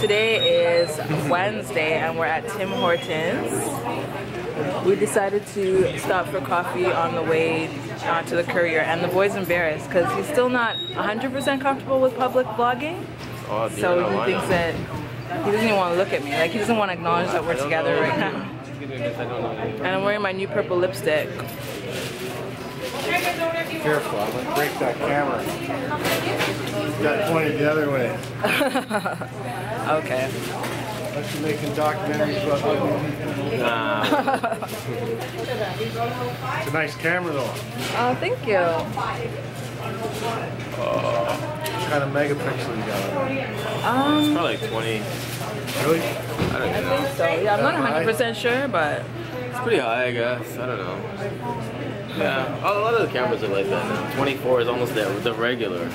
Today is Wednesday and we're at Tim Hortons. We decided to stop for coffee on the way to the courier, and the boy's embarrassed because he's still not 100% comfortable with public vlogging. Oh, dude, so he thinks that he doesn't even want to look at me. Like, he doesn't want to acknowledge that we're together right now. And I'm wearing my new purple lipstick. Careful, I'm gonna break that camera. You got pointed the other way. Okay. Unless you're making documentaries about ugly. Nah. It's a nice camera though. Oh, thank you. What kind of megapixel you got? It's probably like 20. Really? I don't know. I think so. Yeah, I'm not 100% sure, but it's pretty high, I guess. I don't know. Yeah, a lot of the cameras are like that now. 24 is almost the regular.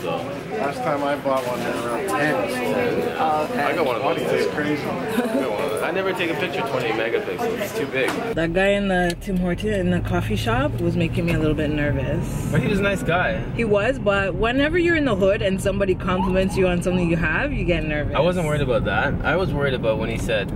So last time I bought one at around 10. So okay. I got one of those. It's crazy. I never take a picture 20 megapixels. It's too big. That guy in the Tim Hortons in the coffee shop was making me a little bit nervous. But he was a nice guy. He was, but whenever you're in the hood and somebody compliments you on something you have, you get nervous. I wasn't worried about that. I was worried about when he said,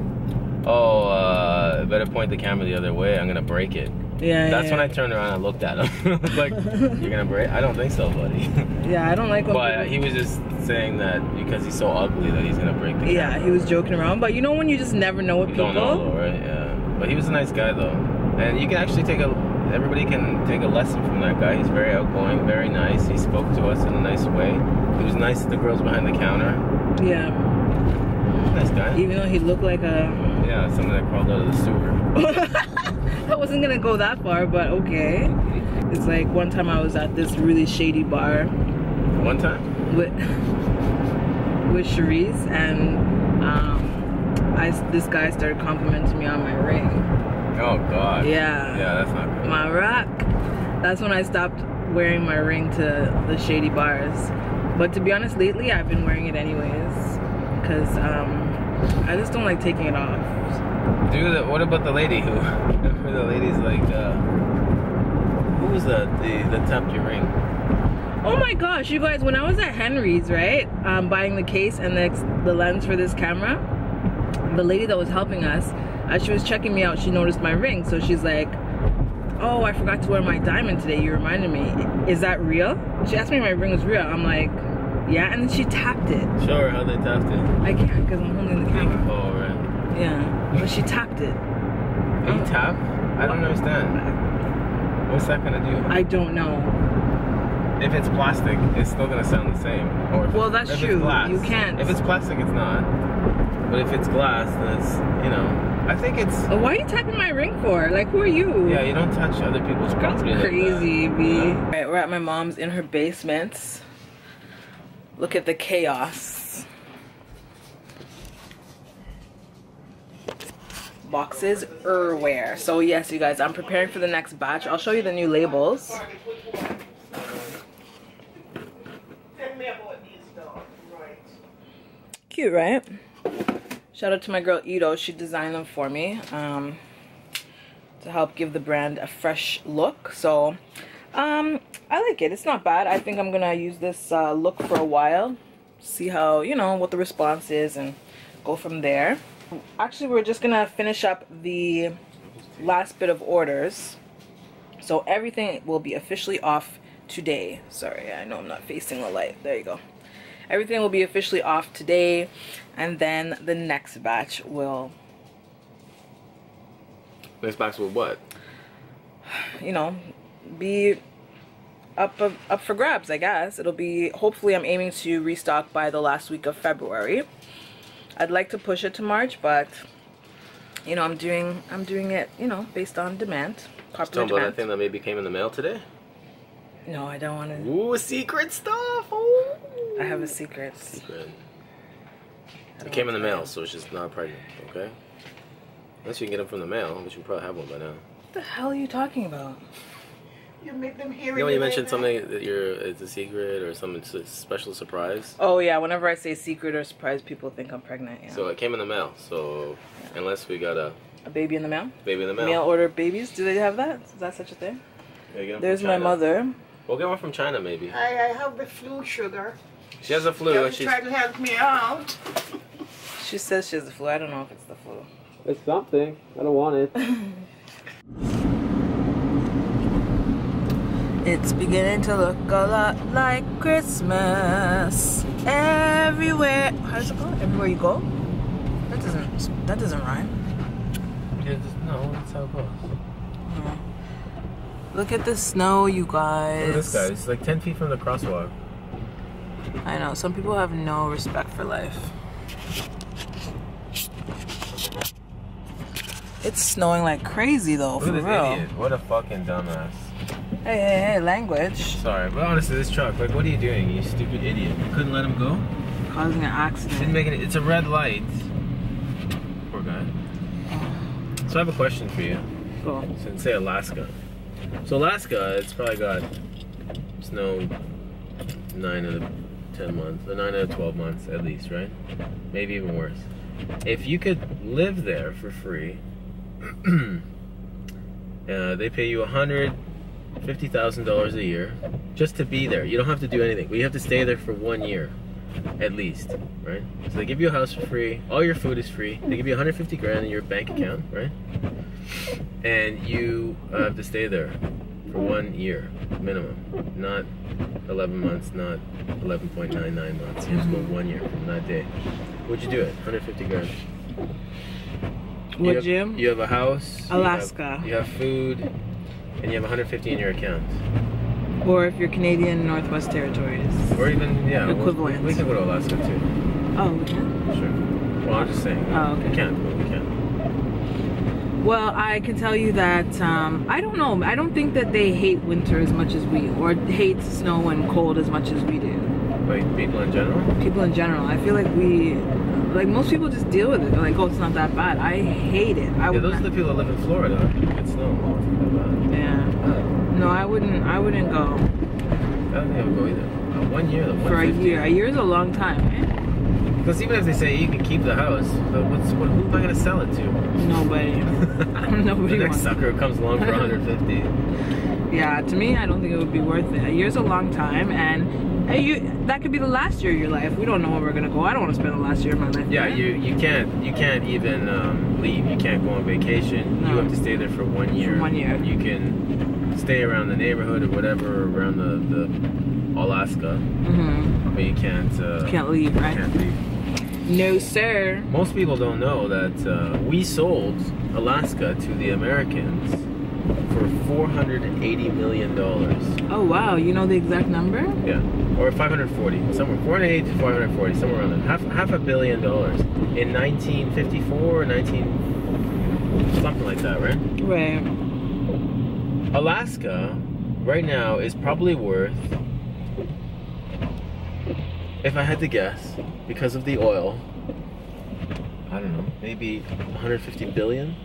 "Oh, better point the camera the other way. I'm gonna break it." Yeah, That's when I turned around and looked at him. Like, you're gonna break? I don't think so, buddy. Yeah, I don't like. But he was just saying that because he's so ugly that he's gonna break the camera. Yeah, he was joking around. But you know when you just never know what people. You don't know, though, right? Yeah. But he was a nice guy though, and you can actually take a. Everybody can take a lesson from that guy. He's very outgoing, very nice. He spoke to us in a nice way. He was nice to the girls behind the counter. Yeah. Nice guy. Even though he looked like a. Yeah, something that crawled out of the sewer. I wasn't gonna go that far, but okay. It's like one time I was at this really shady bar. One time? With Cherise, and this guy started complimenting me on my ring. Oh God. Yeah. Yeah, that's not good. My rock. That's when I stopped wearing my ring to the shady bars. But to be honest, lately I've been wearing it anyways, because I just don't like taking it off. Dude, what about the lady who? Remember the lady's like, who was that tapped your ring? Oh my gosh, you guys! When I was at Henry's, right, buying the case and the lens for this camera, the lady that was helping us, as she was checking me out, she noticed my ring, so she's like, "Oh, I forgot to wear my diamond today. You reminded me. Is that real?" She asked me if my ring was real. I'm like, "Yeah," and then she tapped it. Show her how they tapped it. I can't because I'm holding the camera. Oh right. Yeah. But she tapped it. You tap? I don't understand. What's that gonna do? I don't know. If it's plastic, it's still gonna sound the same. Or well, that's true. Glass, you can't. If it's plastic, it's not. But if it's glass, then it's, you know. I think it's. Why are you tapping my ring for? Like, who are you? Yeah, you don't touch other people's property. That's crazy, like that. B. Yeah. All right, we're at my mom's in her basement. Look at the chaos. Boxes Erware. So yes, you guys, I'm preparing for the next batch. I'll show you the new labels. Cute, right? Shout out to my girl Ido. She designed them for me to help give the brand a fresh look. So I like it. It's not bad. I think I'm gonna use this look for a while, see how, you know, what the response is and go from there. Actually, we're just gonna finish up the last bit of orders, so everything will be officially off today. Sorry, I know I'm not facing the light. There you go. Everything will be officially off today, and then the next batch will. Next batch will what? You know, be up for grabs, I guess. It'll be. Hopefully, I'm aiming to restock by the last week of February. I'd like to push it to March, but you know, I'm doing it, you know, based on demand. Popular demand. That thing that maybe came in the mail today? No, I don't want to. Ooh, secret stuff! Ooh. I have a secret. Secret. It came in the mail, so it's just not pregnant, okay? Unless you can get them from the mail, which you probably have one by now. What the hell are you talking about? You make them hear. You know when you mentioned something that it's a secret or some special surprise? Oh yeah, whenever I say secret or surprise, people think I'm pregnant. Yeah. So it came in the mail. So yeah. Unless we got a baby in the mail. Baby in the mail. Mail order babies. Do they have that? Is that such a thing? Yeah, there's my mother. We'll get one from China maybe. I have the flu, sugar. She has a flu. Don't try to help me out. She says she has the flu. I don't know if it's the flu. It's something. I don't want it. It's beginning to look a lot like Christmas. Everywhere. How does it go? Everywhere you go? That doesn't rhyme. Yeah, no, that's how it goes. Yeah. Look at the snow, you guys. Look at this guy. It's like 10 feet from the crosswalk. I know. Some people have no respect for life. It's snowing like crazy, though. Look at this idiot. What a fucking dumbass. Hey, hey, hey, language. Sorry, but honestly, this truck, like, what are you doing, you stupid idiot? You couldn't let him go? Causing an accident. Didn't make it, it's a red light. Poor guy. So I have a question for you. Cool. So, say Alaska. So Alaska, it's probably got snow 9 out of 10 months, or 9 out of 12 months at least, right? Maybe even worse. If you could live there for free, they pay you $150,000 a year just to be there. You don't have to do anything. You have to stay there for 1 year at least, right? So they give you a house for free. All your food is free. They give you 150 grand in your bank account, right? And you have to stay there for 1 year minimum, not 11 months, not 11.99 months. You have to go 1 year from that day. Would you do it? 150 grand. Would you? You have a house. Alaska. You have food. And you have 150 in your account. Or if you're Canadian, Northwest Territories. Or even, yeah, equivalent. We can go to Alaska too. Oh, we can? Sure. Well, I'm just saying. Oh, okay. We can. Well, I can tell you that, I don't know. I don't think that they hate winter as much as we, or hate snow and cold as much as we do. Like people in general? People in general. I feel like we, like most people just deal with it. They're like, oh, it's not that bad. I hate it. Those are the people that live in Florida. It's snow all the time. Yeah. No, I wouldn't go. I don't think I would go either. 1 year, though. For a year. A year is a long time, eh? Because even if they say you can keep the house, who am I going to sell it to? Nobody. Nobody. The next sucker comes along for 150. Yeah, to me, I don't think it would be worth it. A year's a long time, and that could be the last year of your life. We don't know where we're gonna go. I don't want to spend the last year of my life. Yeah, you can't even leave. You can't go on vacation. No. You have to stay there for 1 year. For 1 year. You can stay around the neighborhood or whatever around the Alaska, but you can't leave, right? Can't leave. No, sir. Most people don't know that we sold Alaska to the Americans for $480 million. Oh wow, you know the exact number? Yeah, or 540, somewhere 480 to 540, somewhere around that. Half $1 billion in 1954, 19 something like that, right? Right. Alaska, right now, is probably worth, if I had to guess, because of the oil, I don't know, maybe 150 billion.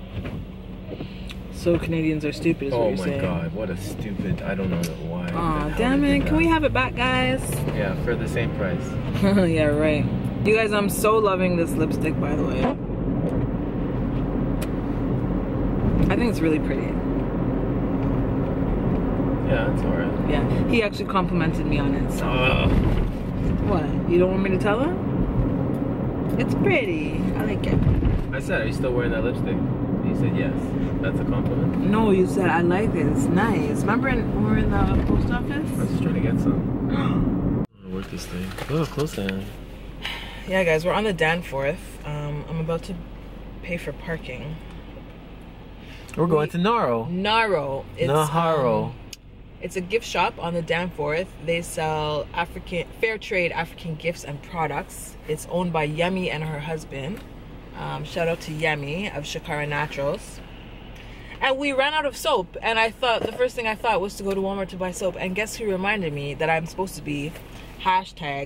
So Canadians are stupid is what you're saying. Oh my god, what a stupid, I don't know why. Aw, damn it, can we have it back, guys? Yeah, for the same price. Yeah, right. You guys, I'm so loving this lipstick, by the way. I think it's really pretty. Yeah, it's alright. Yeah, he actually complimented me on it, so. What, you don't want me to tell him? It's pretty, I like it. I said, are you still wearing that lipstick? You said yes. That's a compliment. No, you said I like it. It's nice. Remember when we were in the post office? I was just trying to get some. I'm gonna work this thing. Oh, close down. Yeah, guys, we're on the Danforth. I'm about to pay for parking. We're going to Naro. Naro. It's a gift shop on the Danforth. They sell fair trade African gifts and products. It's owned by Yemi and her husband. Shout out to Yemi of Shakara Naturals. And we ran out of soap, and I thought, the first thing I thought was to go to Walmart to buy soap, and guess who reminded me that I'm supposed to be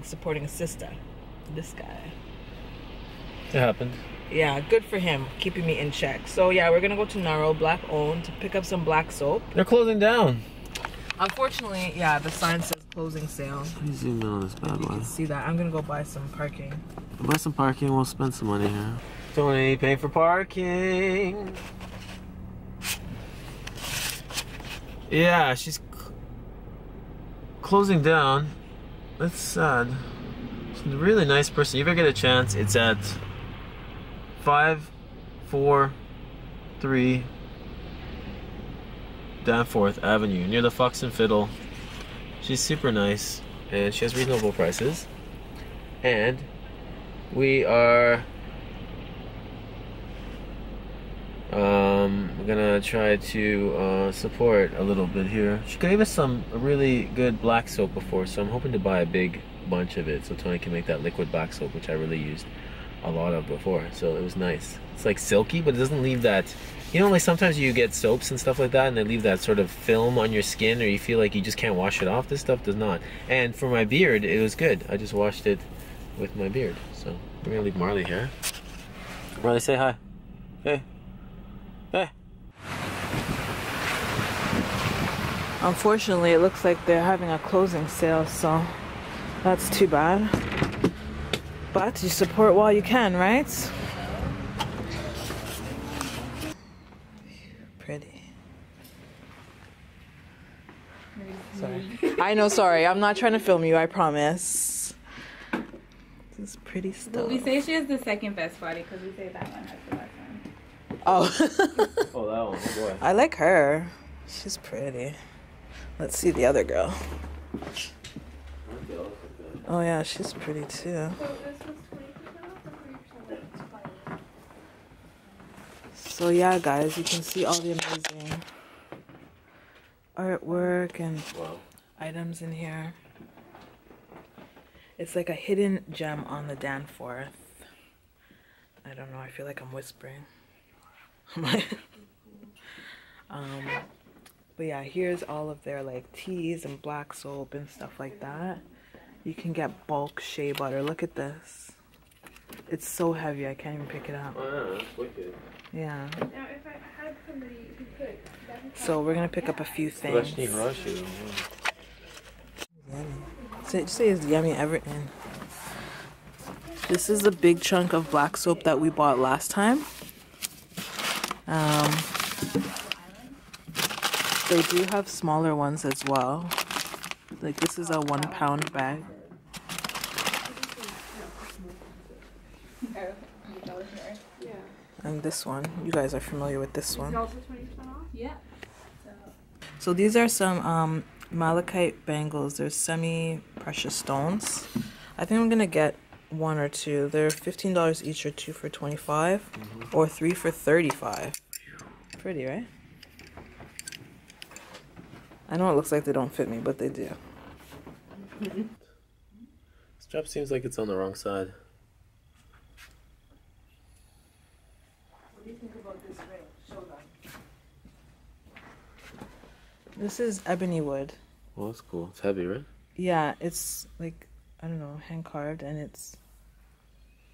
#supporting sister? This guy. It happened. Yeah, good for him, keeping me in check. So yeah, we're gonna go to Naro, black owned, to pick up some black soap. They're closing down. Unfortunately, yeah, the sign says closing sale. Let me zoom in on this bad boy. You can see that. I'm gonna go buy some parking. We'll buy some parking, we'll spend some money here. Tony, pay for parking. Yeah, she's closing down. That's sad. It's a really nice person. If you ever get a chance, it's at 543 Danforth Avenue, near the Fox and Fiddle. She's super nice, and she has reasonable prices. And we are gonna try to support a little bit here. She gave us some really good black soap before, so I'm hoping to buy a big bunch of it so Tony can make that liquid black soap, which I really used a lot of before, so it was nice. It's like silky, but it doesn't leave that, you know, like sometimes you get soaps and stuff like that and they leave that sort of film on your skin or you feel like you just can't wash it off. This stuff does not. And for my beard, it was good. I just washed it with my beard. So we're gonna leave Marley here. Marley, say hi. Hey. Hey. Unfortunately, it looks like they're having a closing sale, so that's too bad. But you support while you can, right? Pretty. Sorry. I know, sorry. I'm not trying to film you, I promise. This is pretty stuff. Well, we say she has the second best body because we say that one has the best one. Oh. Oh, that one. Oh, boy. I like her. She's pretty. Let's see the other girl. Oh, yeah, she's pretty too. So, yeah, guys, you can see all the amazing artwork and items in here. It's like a hidden gem on the Danforth. I don't know, I feel like I'm whispering. But, yeah, here's all of their like teas and black soap and stuff like that. You can get bulk shea butter. Look at this. It's so heavy, I can't even pick it up. Oh, yeah, that's wicked. Yeah. Now, if I had somebody who could, so we're going to pick up a few things. Yummy. So it says Yemi Everton. This is a big chunk of black soap that we bought last time. They do have smaller ones as well. Like, this is a 1 pound bag. And this one, you guys are familiar with this one. Yeah. So these are some malachite bangles. They're semi-precious stones. I think I'm gonna get one or two. They're $15 each, or two for $25, or three for $35. Pretty, right? I know it looks like they don't fit me, but they do. This strap seems like it's on the wrong side. What do you think about this ring? Show them. This is ebony wood. Well, that's cool. It's heavy, right? Yeah, it's like, I don't know, hand carved, and it's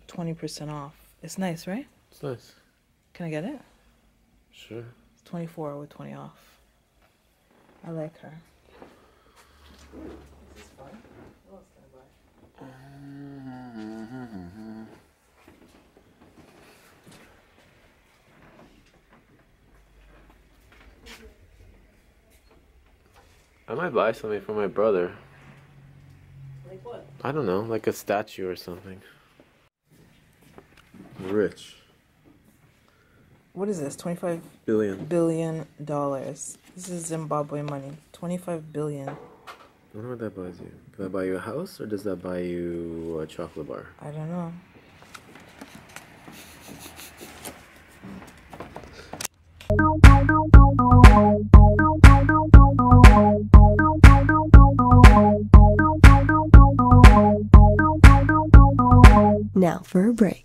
20% off. It's nice, right? It's nice. Can I get it? Sure. It's 24 with 20 off. I like her. This is fun. What else can I buy? I might buy something for my brother. Like what? I don't know, like a statue or something. Rich. What is this? $25 billion. This is Zimbabwe money. 25 billion. I wonder what that buys you. Can that buy you a house, or does that buy you a chocolate bar? I don't know. Now for a break.